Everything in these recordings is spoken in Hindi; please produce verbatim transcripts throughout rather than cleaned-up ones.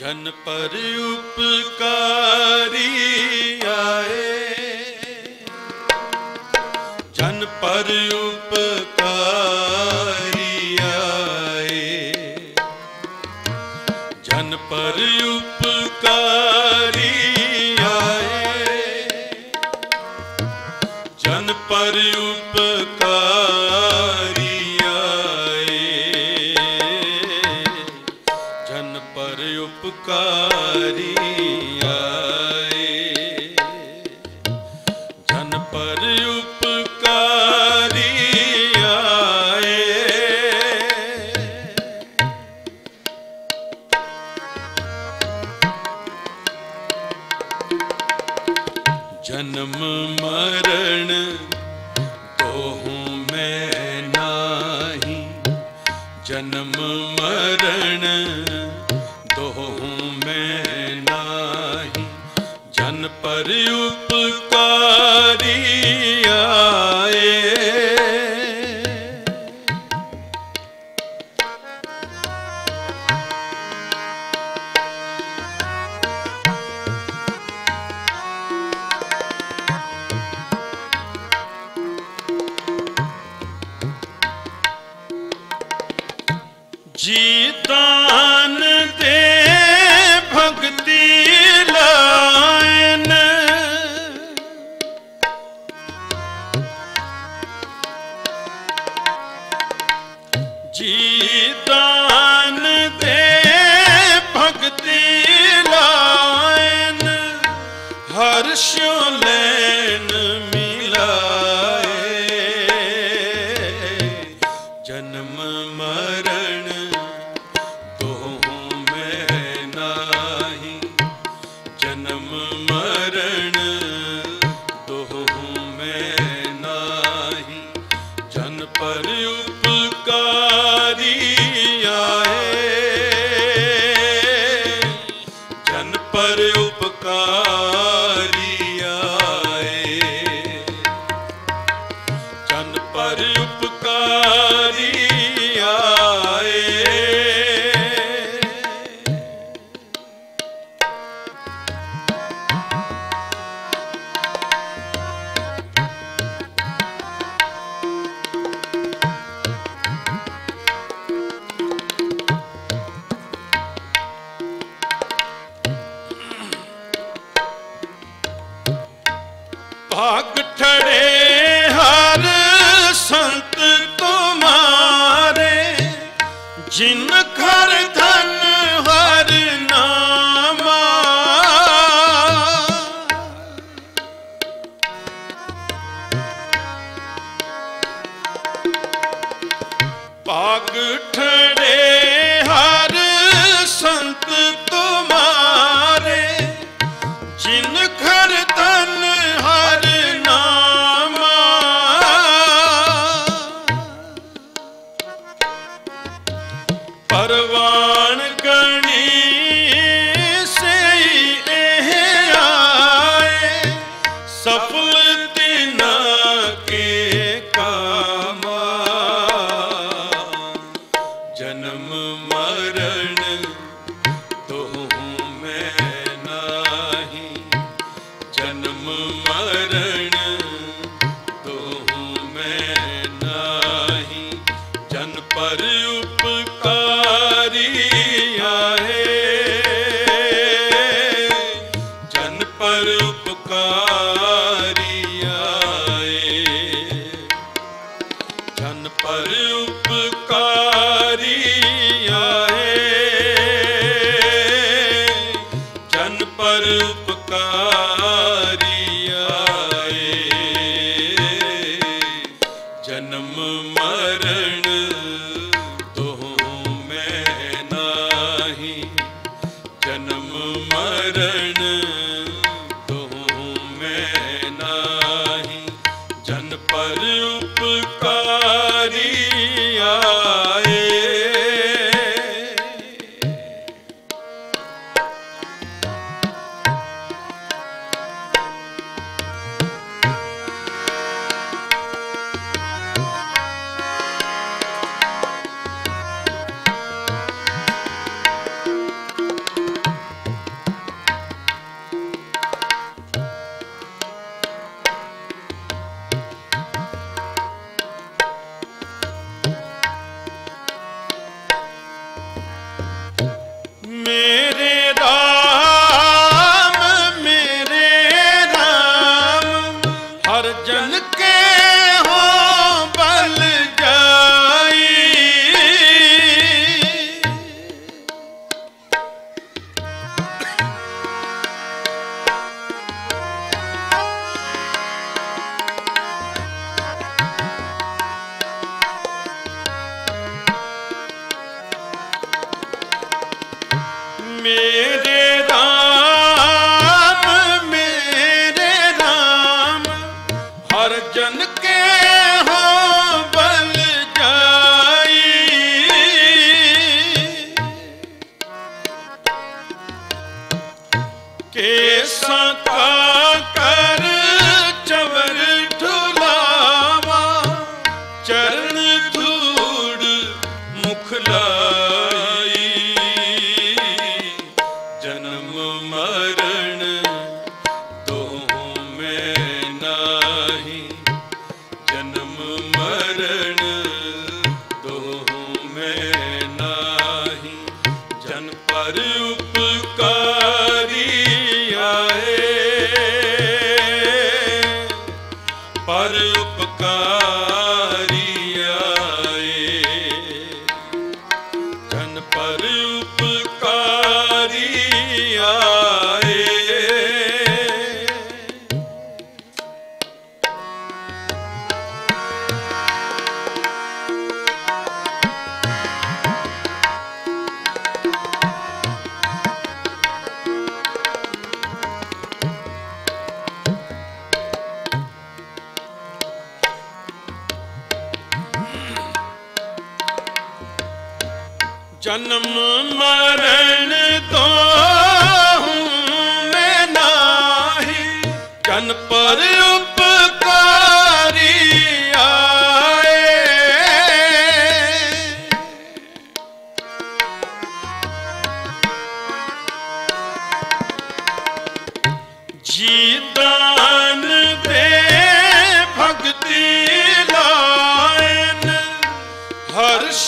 जन पर उपकारी आए, जन पर उपकारी आए, जन पर उपकारी आए, जन पर उपकारी उपकारी आए, जन पर उपकारी आए। जन्म मरण दोहूं मैं नाही, जन्म मरण जन पर उपकारी आए, जीतान दे भक्ति लायन, जीतान दे भक्ति लायन, हर्षो लैन मिलाए। जन्म मरण दोहूं मैं नाही, जन्म मरण दोहूं मैं नाही, जन पर उपकारी आए, जन पर उपकारी आए, जन पर उपकारी आए। भाग ठड़े हर संत तुम्हारे, जिन घर धन हर नामा, भाग ठड़े हर संत तुम्हारे, जिन घर धन हर नामा, परवान गणी से एह आए, सफल दिन के कामा। जन्म मरण दोहूं मैं नाही, जन्म मरण दोहूं मैं नाही, जन पर उपकारी आए, जन पर उपकारी आए, जन पर उपकारी आए, जन पर उपकारी आए। जन्म मरण दोहूं मैं नाही, जन्म मरण दोहूं मैं नाही, जन पर उपकारी आए। मेरे राम मेरे राम हर जन के हो बल जाई के सका कर चवर ठुलावा चरण धूड़ मुख लाई जन्म मरण तो मैं नाही जन पर उपकारी आए जीदान दे भक्ति लायन हर्ष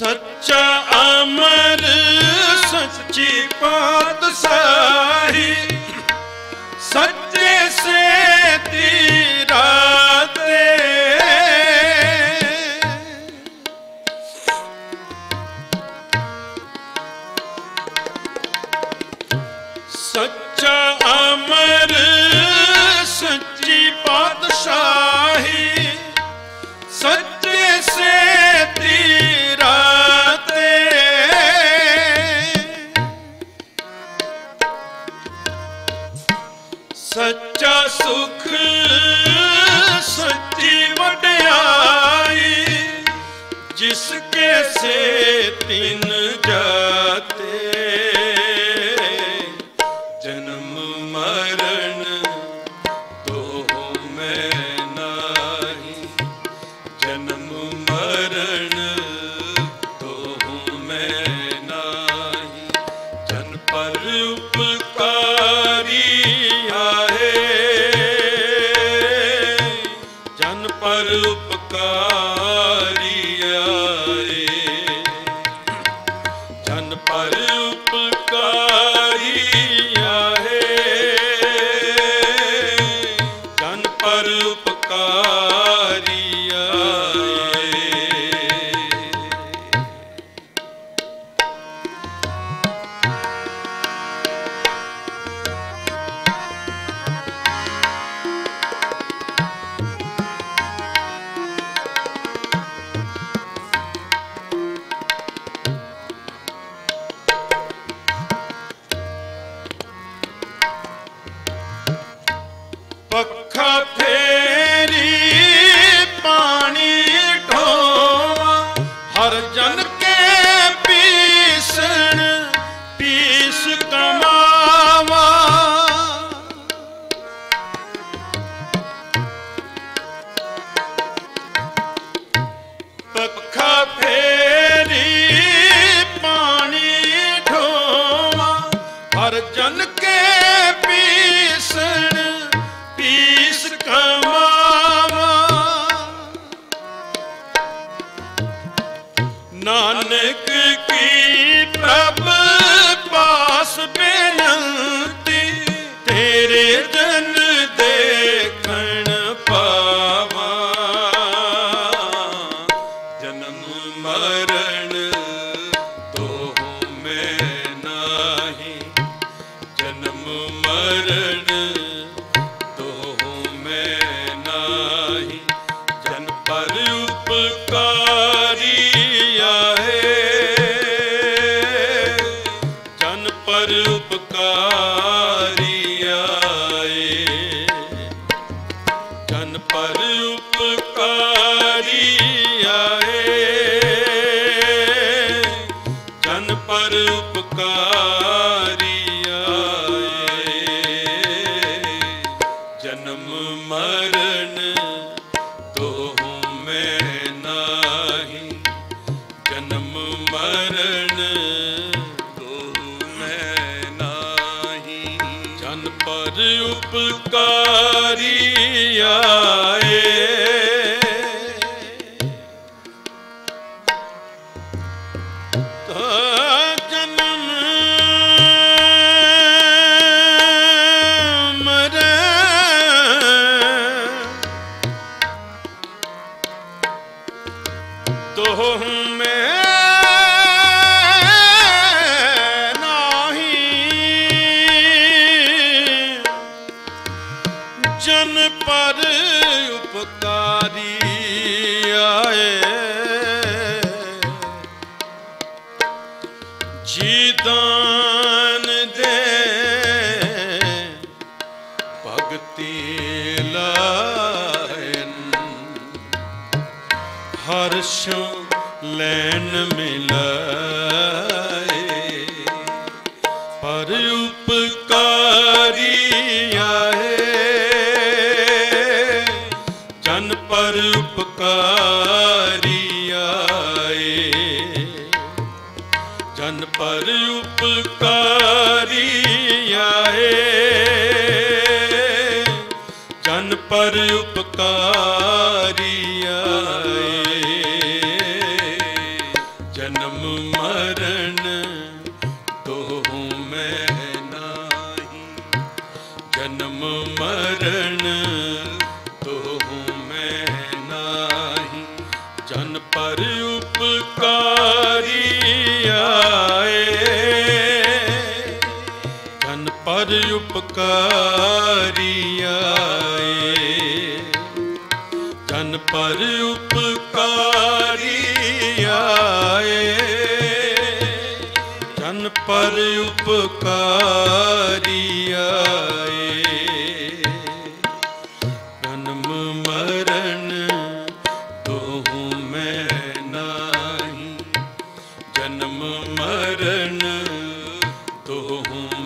सच्चा अमर सच्ची पातशाही सच्चे से तीराते सच्चा अमर सच्ची पातशाही सच्चे से सच्चा सुख सच्ची वड्याई जिसके से तीन जाते जन्म मरण तो मैं नाही जन्म मरण तो मैं नाही जन पर उपकारी जन के पीसण पीस कमावा, नानक की प्रभ पास बेनती, तेरे जन देखण पावा। जन्म मरण जन्म मरण तो हूँ